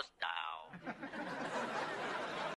almost died.